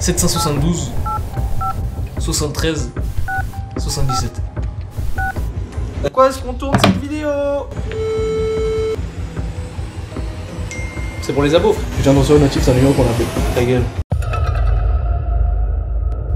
772, 73, 77. Pourquoi est-ce qu'on tourne cette vidéo? C'est pour les abos. Je viens de recevoir le notif, c'est un numéro qu'on appelle. Ta gueule.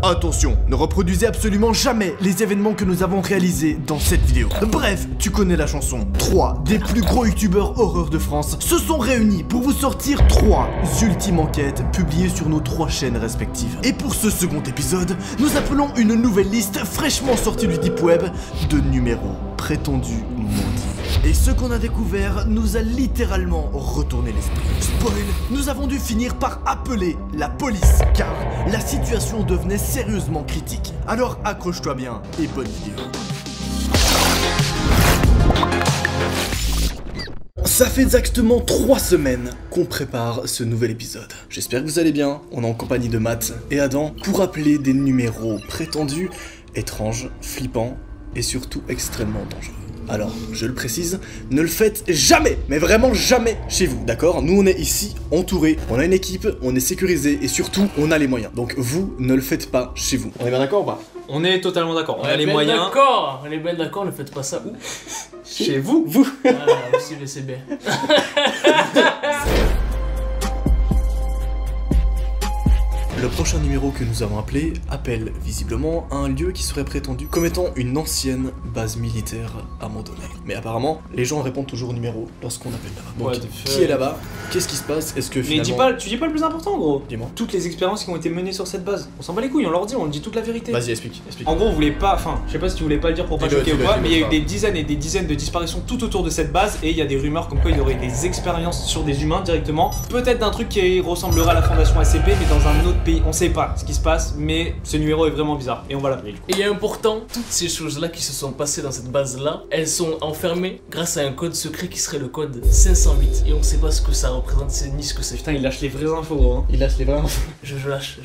Attention, ne reproduisez absolument jamais les événements que nous avons réalisés dans cette vidéo. Bref, tu connais la chanson. 3 des plus gros youtubeurs horreur de France se sont réunis pour vous sortir 3 ultimes enquêtes publiées sur nos 3 chaînes respectives. Et pour ce second épisode, nous appelons une nouvelle liste fraîchement sortie du deep web de numéros prétendus maudits. Et ce qu'on a découvert nous a littéralement retourné l'esprit. Spoil, nous avons dû finir par appeler la police, car la situation devenait sérieusement critique. Alors accroche-toi bien et bonne vidéo. Ça fait exactement 3 semaines qu'on prépare ce nouvel épisode. J'espère que vous allez bien, on est en compagnie de Matt et Adam pour appeler des numéros prétendus, étranges, flippants et surtout extrêmement dangereux. Alors, je le précise, ne le faites jamais, mais vraiment jamais chez vous, d'accord? Nous, on est ici, entourés, on a une équipe, on est sécurisé, et surtout, on a les moyens. Donc, vous, ne le faites pas chez vous. On est bien d'accord ou pas? On est totalement d'accord, on a les moyens. D'accord, on est bien d'accord, ne faites pas ça où? Chez vous? Vous? Ah, aussi le CB. Le prochain numéro que nous avons appelé appelle visiblement à un lieu qui serait prétendu comme étant une ancienne base militaire à Mandonnay. Mais apparemment, les gens répondent toujours au numéro lorsqu'on appelle là-bas. Ouais, donc, qui est là-bas? Qu'est-ce qui se passe? Est-ce que finalement... Mais tu dis pas le plus important, gros. Dis-moi. Toutes les expériences qui ont été menées sur cette base, on s'en bat les couilles, on leur dit, on dit toute la vérité. Vas-y, explique. En gros, on voulait pas... Enfin, je sais pas si tu voulais pas le dire pour pas choquer ou quoi, mais il y a eu des dizaines et des dizaines de disparitions tout autour de cette base, et il y a des rumeurs comme quoi il y aurait des expériences sur des humains directement. Peut-être d'un truc qui ressemblera à la Fondation SCP, mais dans un autre pays. On sait pas ce qui se passe, mais ce numéro est vraiment bizarre et on va l'appeler. Et important, toutes ces choses-là qui se sont passées dans cette base-là, elles sont enfermées grâce à un code secret qui serait le code 508. Et on sait pas ce que ça représente, ni ce que c'est. Putain, il lâche les vraies infos, gros. Hein. Il lâche les vraies infos. Je lâche.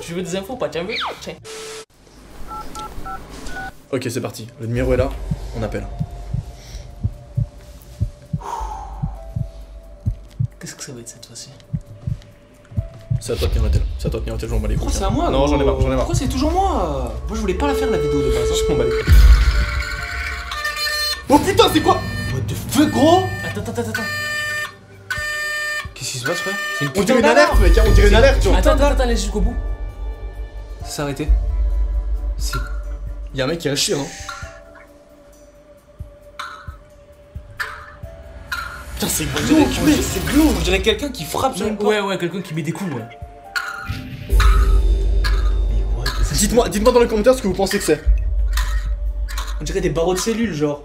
Tu veux des infos, pas? Tiens, tiens. Ok, c'est parti. Le numéro est là, on appelle. Qu'est-ce que ça va être cette fois-ci? C'est à toi de tenir la tête, je m'en bats les couilles. Pourquoi c'est à moi? Non, j'en ai marre. Pourquoi c'est toujours moi? Moi je voulais pas la faire la vidéo de base. Je m'en bats les couilles. Oh putain, c'est quoi? What the fuck, gros? Attends. Qu'est-ce qui se passe, frère? C'est une putain d'alerte, mec, on dirait une alerte, tu vois. Attends, laisse jusqu'au bout. C'est arrêté. C'est... Y'a un mec qui a chier, hein. Putain, c'est glauque, mais c'est glauque. On dirait quelqu'un qui frappe sur une porte. Ouais, quelqu'un qui met des coups, ouais. Dites-moi dans les commentaires ce que vous pensez que c'est. On dirait des barreaux de cellules, genre.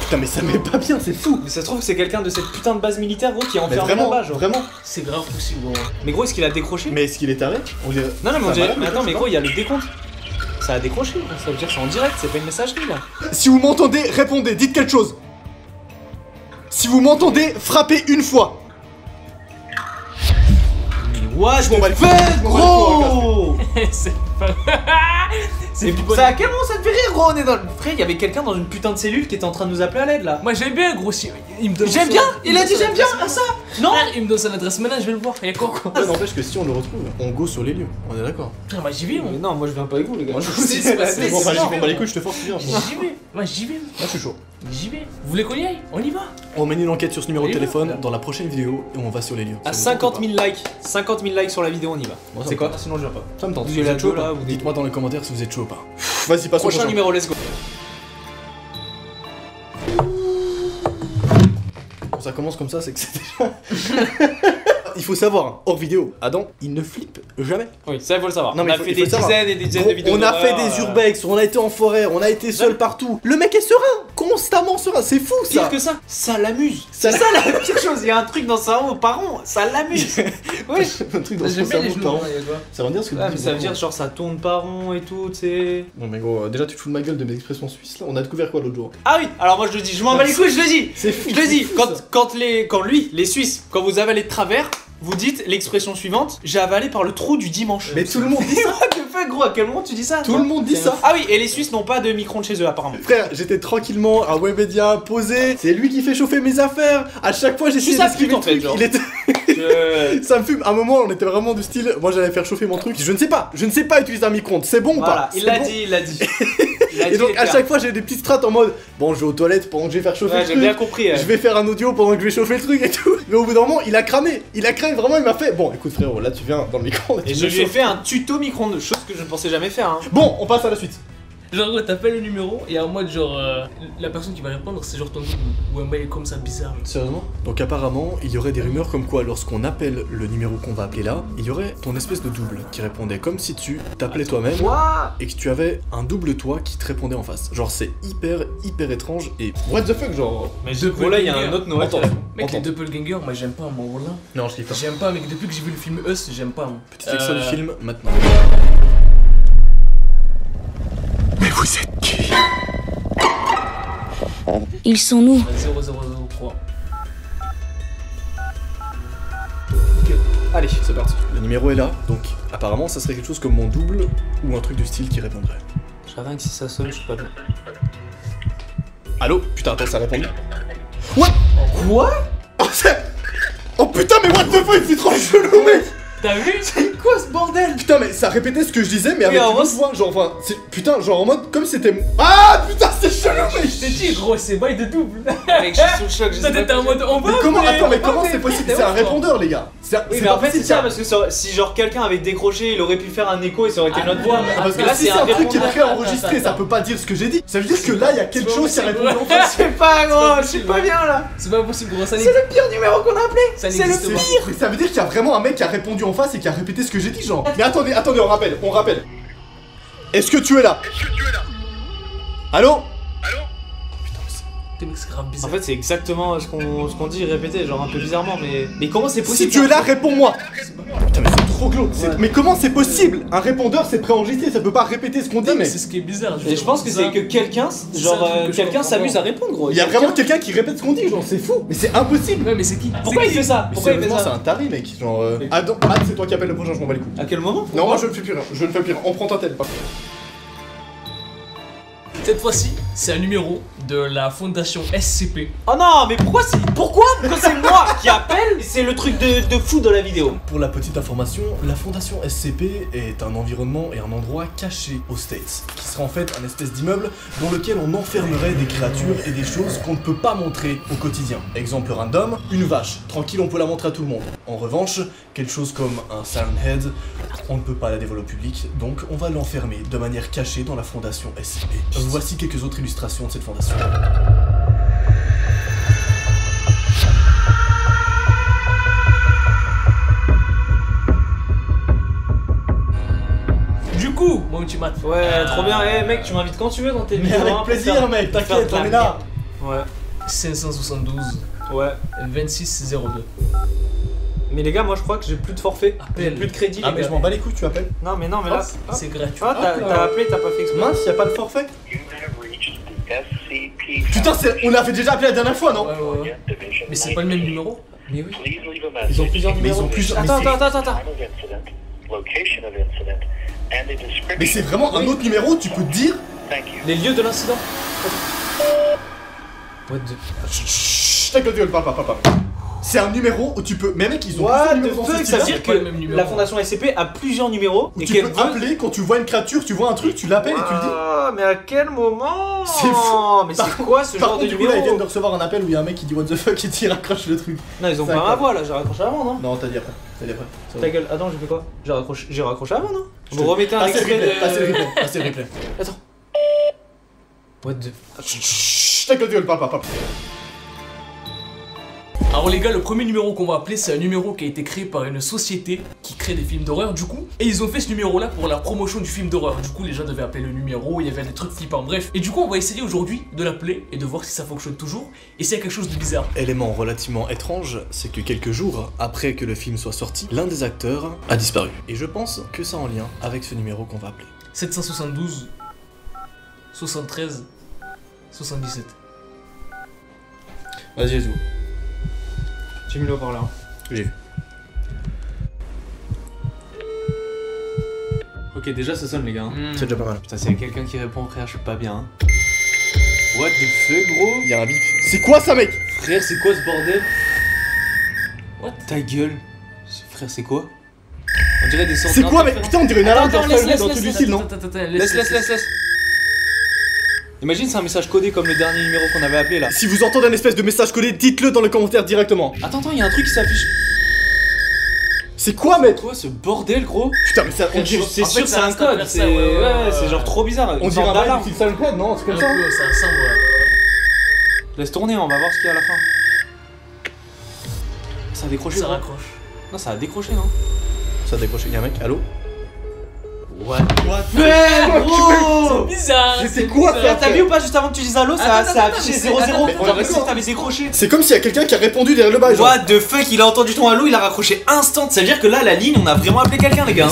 Putain, mais ça met pas bien, c'est fou. Mais ça se trouve que c'est quelqu'un de cette putain de base militaire, gros, qui est enfermé là-bas, genre. Vraiment. C'est grave possible, gros. Mais gros, est-ce qu'il a décroché? Mais est-ce qu'il est taré? Non, mais on dirait... Mais attends, mais gros, il y a le décompte. Ça a décroché, ça veut dire que je suis en direct, c'est pas une messagerie là. Si vous m'entendez, répondez, dites quelque chose. Si vous m'entendez, frappez une fois. Mais what, je m'en bats les couilles, gros. C'est pas... Ça a carrément, ça te fait rire, gros, on est dans... Frère, il y avait quelqu'un dans une putain de cellule qui était en train de nous appeler à l'aide là. Moi j'aime bien, gros, si... J'aime bien, il a dit j'aime bien, à ça. Non, il me donne son adresse maintenant, je vais le voir. Il y a quoi? Ça n'empêche que si on le retrouve, on go sur les lieux. On est d'accord. Putain, moi j'y vais, moi. Mais non, moi je viens pas avec vous, les gars. Moi je sais pas. Bon, bah j'y vais pas les couilles, je te force bien. Moi j'y vais. Moi je suis chaud. J'y vais. Vous voulez qu'on y aille? On y va. On mène une enquête sur ce numéro de téléphone dans la prochaine vidéo et on va sur les lieux. À 50 000 likes. 50 000 likes sur la vidéo, on y va. C'est quoi? Sinon je viens pas. Ça me tente. Dites-moi dans les commentaires si vous êtes chaud ou pas. Vas-y, passe au prochain numéro, let's go. Ça commence comme ça, c'est que c'est déjà... Il faut savoir, hors vidéo, Adam, il ne flippe jamais. Oui, ça il faut le savoir. Non, mais on a fait des dizaines et des dizaines de vidéos. On a fait des urbex, on a été en forêt, on a été seul partout. Le mec est serein, constamment serein, c'est fou ça. Pire que ça, ça l'amuse. C'est ça la pire chose, il y a un truc dans sa roue par an, ça l'amuse. Ouais, un truc dans sa roue par an. Ça veut dire ce que tu dis. Ça veut dire genre ça tourne par rond et tout, tu sais. Non mais gros, déjà tu te fous de ma gueule de mes expressions suisses là, on a découvert quoi l'autre jour? Ah oui, alors moi je le dis, je m'en bats les couilles, je le dis. C'est fou. Je le dis, quand les Suisses, quand vous avalez de travers, vous dites l'expression suivante, j'ai avalé par le trou du dimanche. Mais tout le monde dit ça. mec, gros, à quel moment tu dis ça? Tout le monde dit ça. Ah oui, et les Suisses n'ont pas de micro de chez eux apparemment. Frère, j'étais tranquillement à Webedia posé. C'est lui qui fait chauffer mes affaires. À chaque fois, j'essayais d'esquiver le truc. Il était... Ça me fume. À un moment, on était vraiment du style. Moi, j'allais faire chauffer mon truc. Je ne sais pas utiliser un micro-ondes. C'est bon ou pas? Il l'a dit, il l'a dit. Et donc à chaque fois j'ai des petites strates en mode bon je vais aux toilettes pendant que je vais faire chauffer le truc, j'ai bien compris, je vais faire un audio pendant que je vais chauffer le truc et tout. Mais au bout d'un moment il a cramé vraiment, il m'a fait bon écoute frérot là tu viens dans le micro-ondes. Et je lui ai fait un tuto micro-ondes, chose que je ne pensais jamais faire hein. Bon on passe à la suite. Genre t'appelles le numéro et à moi genre la personne qui va répondre c'est genre ton truc ou un mail comme ça bizarre. Sérieusement? Donc apparemment il y aurait des rumeurs comme quoi lorsqu'on appelle le numéro qu'on va appeler là, il y aurait ton espèce de double qui répondait comme si tu t'appelais toi-même et que tu avais un double toi qui te répondait en face. Genre c'est hyper étrange et what the fuck genre. Mais ce là il y a un autre Noël. Mec les Doppelganger moi j'aime pas mon rôle là. Non je kiffe pas. J'aime pas mec depuis que j'ai vu le film Us j'aime pas. Petite section du film maintenant. Vous êtes qui? Ils sont nous. 0003. Okay. Allez, c'est parti. Le numéro est là, donc apparemment ça serait quelque chose comme mon double ou un truc du style qui répondrait. J'avoue que si ça sonne, je suis pas bien. Allô? Putain, attends, ça répond. What? Quoi? Oh putain, mais what the fuck, c'est trop chelou, mec! T'as vu? C'est quoi ce bordel? Putain mais ça répétait ce que je disais mais avec une autre voix, genre enfin putain genre en mode comme c'était... Ah putain c'est chelou mais je t'ai dit gros c'est bail de double. Mec je suis sous le choc, je sais pas. T'étais en mode on va mais comment, attends mais comment c'est possible? C'est un répondeur les gars. Oui mais en fait c'est ça parce que si genre quelqu'un avait décroché il aurait pu faire un écho et ça aurait été notre voix. Parce que là c'est un truc qui est pré-enregistré, ça peut pas dire ce que j'ai dit. Ça veut dire que là il y a quelque chose qui répond en fait. Je sais pas gros, je suis pas bien là. C'est pas possible gros, ça n'existe pas. C'est le pire numéro qu'on a appelé. C'est le pire. Ça veut dire qu'il y a vraiment un mec qui a répondu en face et qui a répété ce que j'ai dit genre. Mais attendez, attendez, on rappelle. Est-ce que tu es là? Allô? Allô? Putain mais c'est grave bizarre. En fait c'est exactement ce qu'on dit, répété, genre un peu bizarrement mais... Mais comment c'est possible? Si tu es là, réponds-moi. Putain mais c'est trop glauque ouais. Mais comment c'est possible? Un répondeur c'est préenregistré, ça peut pas répéter ce qu'on dit mais... C'est ce qui est bizarre. Et je pense que c'est que quelqu'un, genre quelqu'un s'amuse à répondre gros. Il y a vraiment quelqu'un qui répète ce qu'on dit genre, c'est fou. Mais c'est impossible. Ouais mais c'est qui? Pourquoi il fait ça? Pourquoi il fait ça? C'est un taré mec, genre... Adam, c'est toi qui appelle le prochain, je m'en bats les couilles. À quel moment? Non moi je ne fais plus rien, je ne fais plus rien, on prend ta tête. Cette fois-ci, c'est un numéro de la Fondation SCP. Oh non, mais pourquoi c'est moi qui appelle? C'est le truc de fou de la vidéo. Pour la petite information, la Fondation SCP est un environnement et un endroit caché aux States, qui serait en fait un espèce d'immeuble dans lequel on enfermerait des créatures et des choses qu'on ne peut pas montrer au quotidien. Exemple random, une vache. Tranquille, on peut la montrer à tout le monde. En revanche, quelque chose comme un Siren Head, on ne peut pas la dévoiler au public, donc on va l'enfermer de manière cachée dans la Fondation SCP. Voici quelques autres illustrations de cette fondation. Du coup, mon petit Matt. Ouais, trop bien. Eh hey, mec, tu m'invites quand tu veux dans tes vidéos. Avec plaisir, faire... mec. T'inquiète, on est là. Ouais. 572. Ouais. 2602. Mais les gars, moi je crois que j'ai plus de forfait, j'ai plus de crédit. Ah mais je m'en bats les couilles, tu appelles? Non mais non mais là c'est gratuit. Ah t'as appelé, t'as pas fait exprès. Mince, y'a pas de forfait. Putain, on l'avait déjà appelé la dernière fois, non? Ouais. Mais c'est pas le même numéro? Mais oui. Ils ont plusieurs numéros. Attends. Mais c'est vraiment un autre numéro, tu peux dire les lieux de l'incident. What the... Chut, ta gueule, papa. C'est un numéro où tu peux. Mais mec, ils ont plusieurs numéros. Ça veut dire que la Fondation SCP a plusieurs numéros. Et tu peux appeler quand tu vois une créature, tu vois un truc, tu l'appelles et tu le dis. Ah, mais à quel moment? C'est fou. Mais c'est quoi ce genre de numéro? Là, ils viennent de recevoir un appel où il y a un mec qui dit what the fuck et il raccroche le truc. Non, ils ont pas ma voix là, j'ai raccroché avant, non? Non, t'as dit après. Ta gueule, attends, j'ai fait quoi? J'ai raccroché avant, non? Vous remettez un extrait de... Passez le replay. Attends. What the. Chut, ta gueule, papa. Alors les gars, le premier numéro qu'on va appeler, c'est un numéro qui a été créé par une société qui crée des films d'horreur du coup. Et ils ont fait ce numéro là pour la promotion du film d'horreur. Du coup les gens devaient appeler le numéro, il y avait des trucs flippants, bref. Et du coup on va essayer aujourd'hui de l'appeler et de voir si ça fonctionne toujours et s'il y a quelque chose de bizarre. Élément relativement étrange, c'est que quelques jours après que le film soit sorti, l'un des acteurs a disparu. Et je pense que ça en lien avec ce numéro qu'on va appeler. 772 73 77. Vas-y Zou. J'ai mis le par là. Oui. Ok, Ok, déjà ça sonne les gars. Mmh. C'est déjà pas mal. Putain, s'il y a quelqu'un qui répond, frère, je suis pas bien. What the fuck, gros? Y'a un bip. C'est quoi ça, mec? Frère, c'est quoi ce bordel? What? Ta gueule. Frère, c'est quoi? On dirait des sortes. C'est quoi, mec? Putain, on dirait une alarme dans tout du style, non? Laisse. Imagine, c'est un message codé comme le dernier numéro qu'on avait appelé là. Si vous entendez un espèce de message codé, dites-le dans les commentaires directement. Attends, y'a un truc qui s'affiche. C'est quoi, mec? C'est quoi ce bordel, gros? Putain, mais ça, on dirait, c'est sûr, c'est un code. C'est genre trop bizarre. On dirait un alarme. C'est Siren Head, non? C'est comme ça. Laisse tourner, on va voir ce qu'il y a à la fin. Ça a décroché. Ça raccroche. Non, ça a décroché, non? Ça a décroché. Y'a un mec, allô? What? Mais gros! C'est bizarre! C'est quoi ça? T'as vu ou pas juste avant que tu dises allô? Ça a affiché 0-0. T'avais décroché. C'est comme s'il y a quelqu'un qui a répondu derrière le bail. What the fuck? Il a entendu ton allô, il a raccroché instant. Ça veut dire que là, la ligne, on a vraiment appelé quelqu'un, les gars.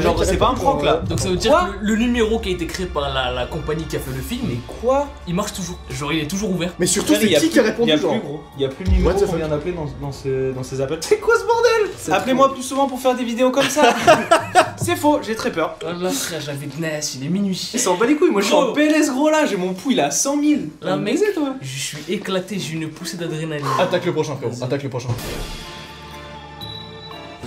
Genre, c'est pas un prank là. Donc ça veut dire que le numéro qui a été créé par la compagnie qui a fait le film. Mais quoi? Il marche toujours. Genre, il est toujours ouvert. Mais surtout, c'est qui a répondu? Il y a plus de numéro qu'on vient d'appeler dans ces appels. C'est quoi ce bordel? Appelez-moi plus souvent pour faire des vidéos comme ça. C'est faux, j'ai très peur. Oh là frère, j'avais de nasse, il est minuit. Il s'en bat les couilles, moi je suis en PLS gros là, j'ai mon pouls, il a 100 000. Là mec, toi. Je suis éclaté, j'ai une poussée d'adrénaline. Attaque le prochain frérot, attaque le prochain.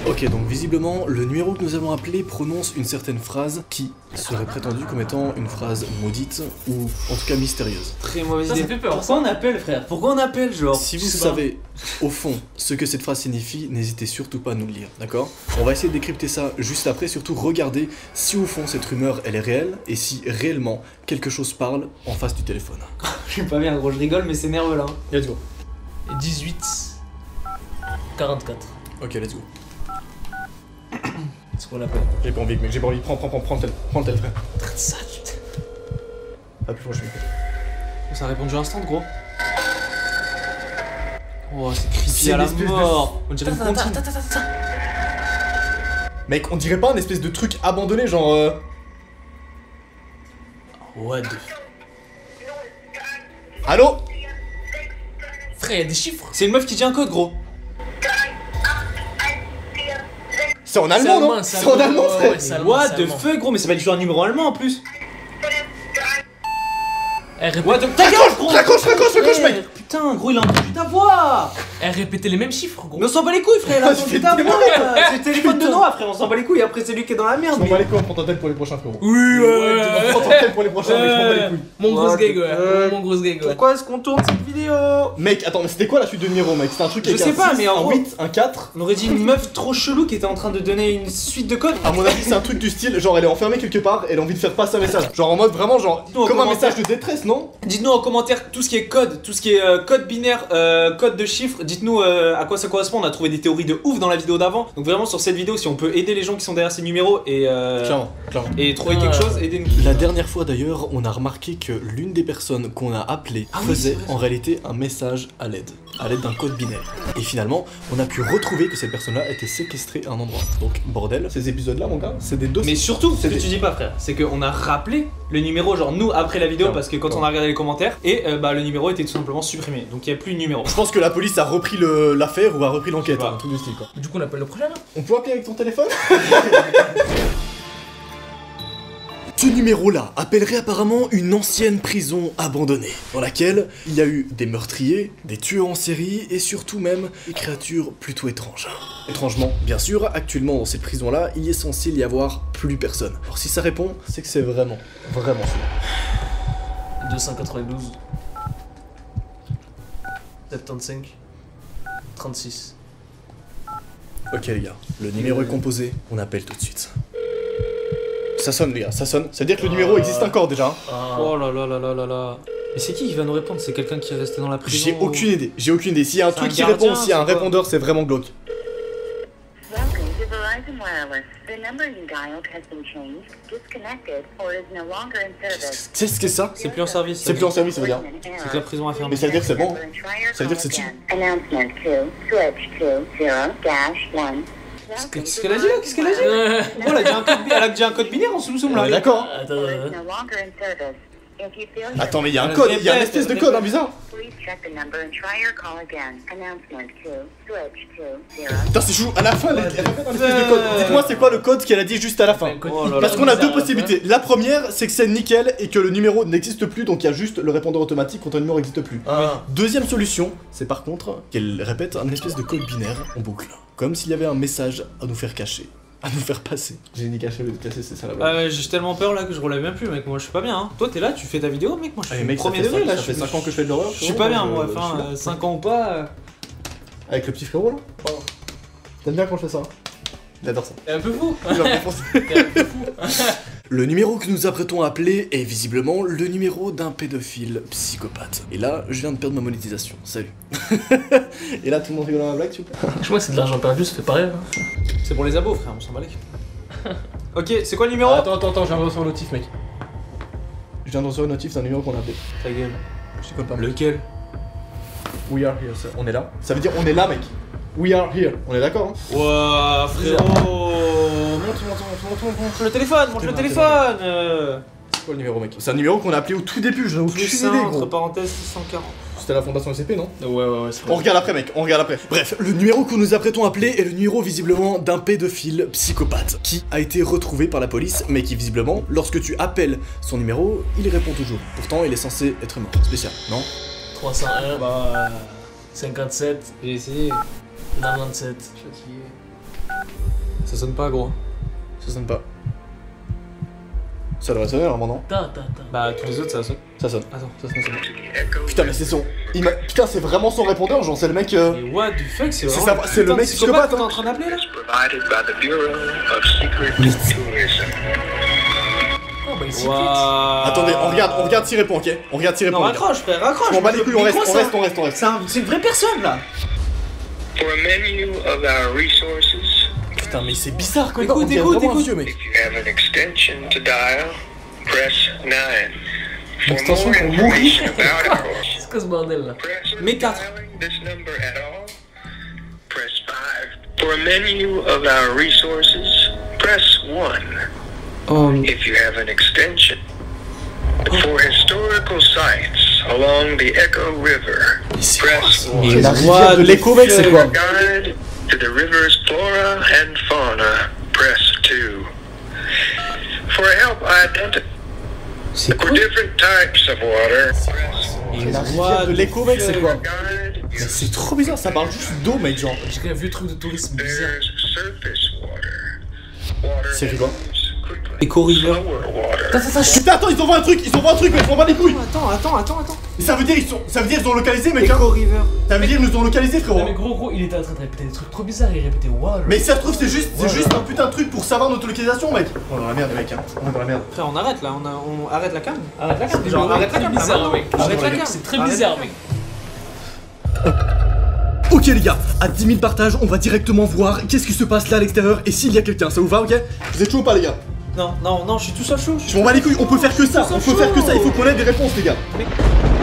Ok, donc visiblement, le numéro que nous avons appelé prononce une certaine phrase qui serait prétendue comme étant une phrase maudite ou en tout cas mystérieuse. Très mauvaise idée. Ça fait peur. Pourquoi on appelle, frère? Pourquoi on appelle, genre? Si vous savez, au fond, ce que cette phrase signifie, n'hésitez surtout pas à nous le lire, d'accord? On va essayer de décrypter ça juste après, surtout regardez si au fond cette rumeur, elle est réelle et si réellement quelque chose parle en face du téléphone. Je suis pas bien, gros, je rigole, mais c'est nerveux là. Let's go. 18 44. Ok, let's go. C'est qu'on appelle. J'ai pas envie, mec, j'ai pas envie. Prends le tel frère. Traite ça, putain. Ah, plus proche, mec. Ça a répondu instant, gros. Oh, c'est creepy à la mort. On dirait une comptine. Mec, on dirait pas un espèce de truc abandonné, genre. What the. Allô? Frère, y'a des chiffres. C'est une meuf qui dit un code, gros. C'est en allemand, non? C'est en allemand, frère! What the fuck, gros? Mais ça va être toujours un numéro allemand en plus! Elle répétait. Raccroche, mec! Putain, gros, il a entendu ta voix! Elle répétait les mêmes chiffres, gros! Mais on s'en bat les couilles, frère! Elle a entendu ta voix! C'est le téléphone de Noah, frère! On s'en bat les couilles, et après c'est lui qui est dans la merde! On s'en bat les couilles, on prend ton tel pour les prochains, frérot! Oui, on prend ton tel pour les prochains, mec, on bat les couilles! Mon gros gag, ouais! Mon gros gag, ouais! Pourquoi est-ce qu'on tourne cette vidéo? Mec, attends, mais c'était quoi la suite de numéro, mec? C'était un truc avec un 6, un 8, un 4? On aurait dit une meuf trop chelou qui était en train de donner une suite de code? À mon avis, c'est un truc du style, genre elle est enfermée quelque part, elle a envie de faire passer un message. Genre en mode vraiment, genre, comme un message de détresse, non? Dites-nous en commentaire tout ce qui est code, tout ce qui est code binaire, code de chiffres, dites-nous à quoi ça correspond, on a trouvé des théories de ouf dans la vidéo d'avant, donc vraiment sur cette vidéo si on peut aider les gens qui sont derrière ces numéros et trouver quelque chose, aidez-nous. La dernière fois d'ailleurs, on a remarqué que l'une des personnes qu'on a appelées faisait en réalité un message à l'aide d'un code binaire. Et finalement, on a pu retrouver que cette personne-là était séquestrée à un endroit. Donc bordel, ces épisodes-là mon gars, c'est des dossiers. Mais surtout, ce que tu dis pas frère, c'est qu'on a rappelé le numéro genre nous après la vidéo parce que quand on a regardé les commentaires et bah le numéro était tout simplement supprimé, donc il n'y a plus de numéro. Je pense que la police a repris l'affaire ou a repris l'enquête, hein, tout du style quoi. Du coup on appelle le prochain là. On peut appeler avec ton téléphone? Ce numéro-là appellerait apparemment une ancienne prison abandonnée, dans laquelle il y a eu des meurtriers, des tueurs en série et surtout même des créatures plutôt étranges. Étrangement, bien sûr, actuellement dans cette prison-là, il est censé y avoir plus personne. Alors si ça répond, c'est que c'est vraiment celui-là. 292. 75. 36. Ok les gars, le numéro est composé, on appelle tout de suite. Ça sonne les gars, ça sonne. Ça veut dire que le numéro existe encore déjà. Oh là là là là là là. Mais c'est qui va nous répondre? C'est quelqu'un qui est resté dans la prison? J'ai aucune idée, j'ai aucune idée. S'il y a un truc qui répond, s'il y a un répondeur, c'est vraiment glauque. C'est ce que c'est ça? C'est plus en service. C'est plus en service, ça veut dire. C'est que la prison a fermé. Mais ça veut dire que c'est bon. Ça veut dire que c'est tu. Qu'est-ce qu'elle a dit là? Qu'est-ce qu'elle a dit? Oh, elle a dit un code binaire, on se nous sommes là. D'accord. Attends, mais il y a un code, il y a une espèce de code, hein, bizarre. Putain, c'est chaud, à la fin, elle a une espèce de code. Dites-moi, c'est quoi le code qu'elle a dit juste à la fin? Parce qu'on a deux possibilités. La première, c'est que c'est nickel et que le numéro n'existe plus, donc il y a juste le répondeur automatique quand un numéro n'existe plus. Deuxième solution, c'est par contre qu'elle répète un espèce de code binaire en boucle. Comme s'il y avait un message à nous faire cacher. À nous faire passer. J'ai ni caché, mais caché, c'est ça la blague. Ah ouais, j'ai tellement peur là que je relève même plus, mec. Moi je suis pas bien. Hein. Toi t'es là, tu fais ta vidéo, mec. Moi je suis premier degré là. Ça fait 5 ans que je fais de l'horreur. Je suis pas bien, moi. Enfin, 5 ans ou pas. Avec le petit frérot là. Oh. T'aimes bien quand je fais ça. Il adore ça. T'es un peu fou. T'es un peu fou. Le numéro que nous apprêtons à appeler est visiblement le numéro d'un pédophile psychopathe. Et là, je viens de perdre ma monétisation. Salut. Et là, tout le monde rigole à ma blague, tu vois. Je crois que c'est de l'argent perdu, ça fait pareil. Hein. C'est pour les abos, frère, on s'en bat les couilles. Ok, c'est quoi le numéro? Attends, je viens de recevoir un notif, mec. Je viens de recevoir un notif d'un numéro qu'on a appelé. Ta gueule. Je t'écoute pas. Lequel? We are here, ça. On est là. Ça veut dire on est là, mec. We are here. On est d'accord, hein? Wouah, frérot. Montre le téléphone, montre le téléphone. C'est quoi le numéro, mec? C'est un numéro qu'on a appelé au tout début, je n'ai aucune idée, gros. Entre parenthèses, 640. C'était la Fondation SCP, non? Ouais, c'est vrai. On regarde après, mec, on regarde après. Bref, le numéro que nous apprêtons à appeler est le numéro visiblement d'un pédophile psychopathe qui a été retrouvé par la police, mais qui visiblement, lorsque tu appelles son numéro, il répond toujours. Pourtant, il est censé être mort. Spécial, non? 301, bah... 57, j'ai essayé. 97. Ça sonne pas, gros. Ça sonne pas. Ça devrait sonner normalement, non? Bah tous les autres ça sonne. Ça sonne. Attends, ça sonne. Putain mais c'est son... Putain c'est vraiment son répondeur, genre c'est le mec... Mais what the fuck, c'est vraiment... C'est le mec psychopathe qu'on est en train d'appeler là. Attendez, on regarde s'il répond, ok? On regarde s'il répond. Non, raccroche frère, raccroche. On bat les couilles, on reste. C'est une vraie personne là. For a menu of our resources. Putain, mais c'est bizarre quand même. Écoute, mec. Une extension pour mourir. C'est quoi ce bordel là? Mais 4. Oh. Mais c'est quoi ça? Mais la rivière de l'écho, mec, c'est quoi? To the river's flora and fauna, press 2. For help, identify different types of water. La rivière de l'écho, mec, c'est quoi? C'est trop bizarre, ça parle juste d'eau, mec, genre. J'ai vu le truc de tourisme bizarre. C'est rigolo. Écho river. Putain, attends, ils envoient un truc, mec, ils envoient les couilles. Attends. Ça veut dire ils ont localisé, mec. Echo River. Ça veut dire ils nous ont localisé, frérot. Non mais gros, il était en train de répéter des trucs trop bizarres, il répétait water. Mais si ça se trouve, c'est juste un putain de truc pour savoir notre localisation, mec. On est dans la merde, mec. On est dans la merde. Frère, on arrête là, on arrête la cam. Arrête la cam, bizarre, mec. Arrête la cam, c'est très bizarre, mec. Ok les gars, à 10 000 partages, on va directement voir qu'est-ce qui se passe là à l'extérieur et s'il y a quelqu'un. Ça vous va, ok? Vous êtes chaud ou pas, les gars? Non, je suis tout seul chaud. Je m'en bats les couilles, on peut faire que ça, il faut qu'on ait des réponses, les gars.